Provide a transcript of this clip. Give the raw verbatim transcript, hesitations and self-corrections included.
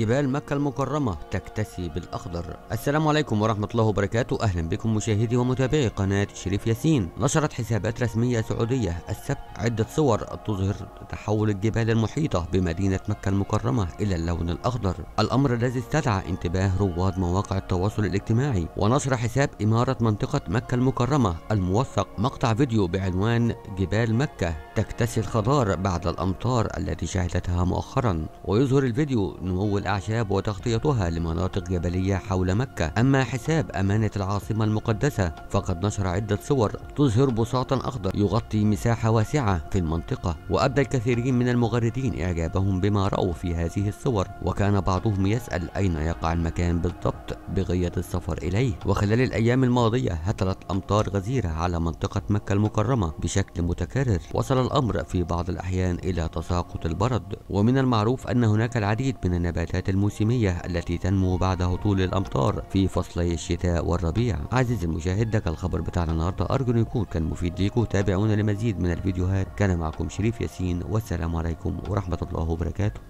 جبال مكة المكرمة تكتسي بالأخضر. السلام عليكم ورحمة الله وبركاته، أهلا بكم مشاهدي ومتابعي قناة شريف ياسين. نشرت حسابات رسمية سعودية السبت عدة صور تظهر تحول الجبال المحيطة بمدينة مكة المكرمة إلى اللون الأخضر، الأمر الذي استدعى انتباه رواد مواقع التواصل الاجتماعي. ونشر حساب إمارة منطقة مكة المكرمة الموثق مقطع فيديو بعنوان جبال مكة تكتسي الخضار بعد الأمطار التي شهدتها مؤخرا، ويظهر الفيديو نمو الأعشاب وتغطيتها لمناطق جبلية حول مكة. أما حساب أمانة العاصمة المقدسة فقد نشر عدة صور تظهر بساطا أخضر يغطي مساحة واسعة في المنطقة، وأبدى الكثيرين من المغردين إعجابهم بما رأوا في هذه الصور، وكان بعضهم يسأل أين يقع المكان بالضبط بغية السفر إليه. وخلال الأيام الماضية هطلت أمطار غزيرة على منطقة مكة المكرمة بشكل متكرر، وصل الأمر في بعض الأحيان إلى تساقط البرد. ومن المعروف أن هناك العديد من النباتات الموسمية التي تنمو بعد هطول الأمطار في فصلي الشتاء والربيع. عزيزي المشاهد، ده الخبر بتاعنا النهارده، أرجو أن يكون كان مفيد ليكم. تابعونا لمزيد من الفيديوهات. كان معكم شريف ياسين، والسلام عليكم ورحمة الله وبركاته.